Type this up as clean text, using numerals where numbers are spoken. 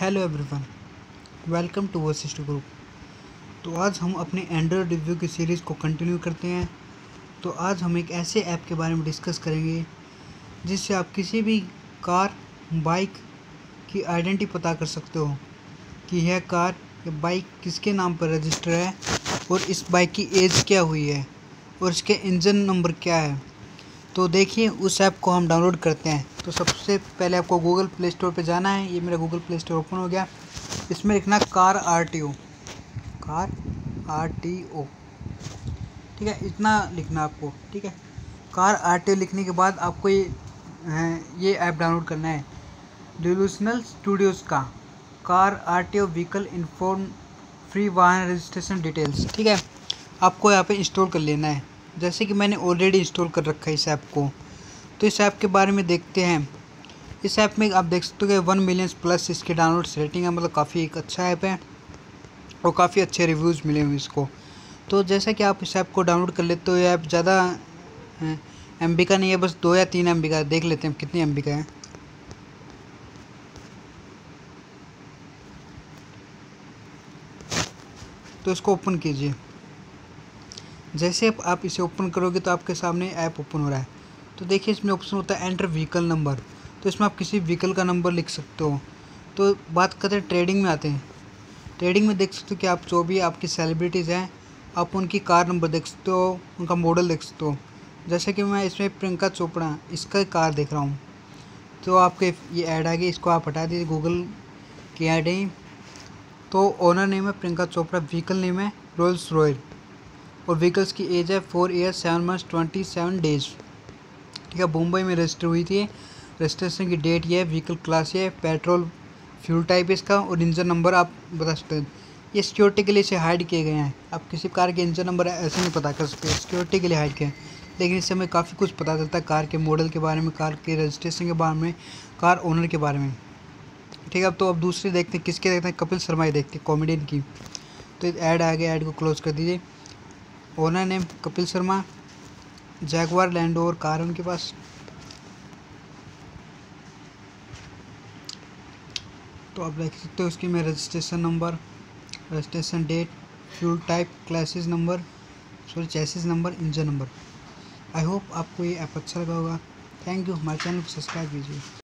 Hello everyone, welcome to Vashishtha group. तो आज हम अपने एंड्रॉयड रिव्यू की सीरीज़ को कंटिन्यू करते हैं। तो आज हम एक ऐसे ऐप के बारे में डिस्कस करेंगे जिससे आप किसी भी कार बाइक की आइडेंटिटी पता कर सकते हो कि यह कार या बाइक किसके नाम पर रजिस्टर है और इस बाइक की एज क्या हुई है और इसके इंजन नंबर क्या है। तो देखिए उस ऐप को हम डाउनलोड करते हैं। तो सबसे पहले आपको गूगल प्ले स्टोर पर जाना है। ये मेरा गूगल प्ले स्टोर ओपन हो गया। इसमें लिखना कार आर टी ओ, ठीक है, इतना लिखना आपको, ठीक है। कार आर टी ओ लिखने के बाद आपको ये ऐप डाउनलोड करना है डोलूशनल स्टूडियोज़ का car R T O vehicle inform free वाहन रजिस्ट्रेशन डिटेल्स, ठीक है। आपको यहाँ पे इंस्टॉल कर लेना है, जैसे कि मैंने ऑलरेडी इंस्टॉल कर रखा है इस ऐप को। तो इस ऐप के बारे में देखते हैं। इस ऐप में आप देख सकते हो कि 1 मिलियन प्लस इसके डाउनलोड रेटिंग है, मतलब काफ़ी एक अच्छा ऐप है और काफ़ी अच्छे रिव्यूज़ मिले हुए इसको। तो जैसा कि आप इस ऐप को डाउनलोड कर लेते हो, ये ऐप ज़्यादा MB का नहीं है, बस 2 या 3 MB का। देख लेते हैं कितने MB का है। तो इसको ओपन कीजिए। जैसे आप इसे ओपन करोगे तो आपके सामने ऐप ओपन हो रहा है। तो देखिए इसमें ऑप्शन होता है एंटर व्हीकल नंबर। तो इसमें आप किसी व्हीकल का नंबर लिख सकते हो। तो बात करते हैं ट्रेडिंग में। आते हैं ट्रेडिंग में, देख सकते हो कि आप जो भी आपकी सेलिब्रिटीज़ हैं आप उनकी कार नंबर देख सकते हो, उनका मॉडल देख सकते हो। जैसे कि मैं इसमें प्रियंका चोपड़ा इसका कार देख रहा हूँ। तो आपके ये ऐड आ गई, इसको आप हटा दीजिए, गूगल की ऐड है। तो ओनर नेम है प्रियंका चोपड़ा, व्हीकल नेम है रॉयल्स रॉयल और व्हीकल्स की एज है 4 ईयर 7 मंथ्स 27 डेज, ठीक है। मुंबई में रजिस्टर हुई थी। रजिस्ट्रेशन की डेट ये है, व्हीकल क्लास ये है, पेट्रोल फ्यूल टाइप इसका और इंजन नंबर आप बता सकते हैं। ये सिक्योरिटी के लिए इसे हाइड किए गए हैं। आप किसी कार के इंजन नंबर ऐसे नहीं पता कर सकते, सिक्योरिटी के लिए हाइड किए। लेकिन इससे हमें काफ़ी कुछ पता चलता है, कार के मॉडल के बारे में, कार के रजिस्ट्रेशन के बारे में, कार ओनर के बारे में, ठीक है। अब तो अब दूसरी देखते हैं, किसके देखते हैं, कपिल शर्मा ही देखते हैं, कॉमेडियन की। तो ऐड आ गया, ऐड को क्लोज कर दीजिए। Owner name Kapil Sharma, Jaguar land rover car उनके पास। तो आप देख सकते हो उसकी में registration number, registration date, fuel type, classes number, sorry chassis number, engine number. I hope आपको ये ऐप अच्छा लगा होगा। Thank you. हमारे चैनल को सब्सक्राइब कीजिए।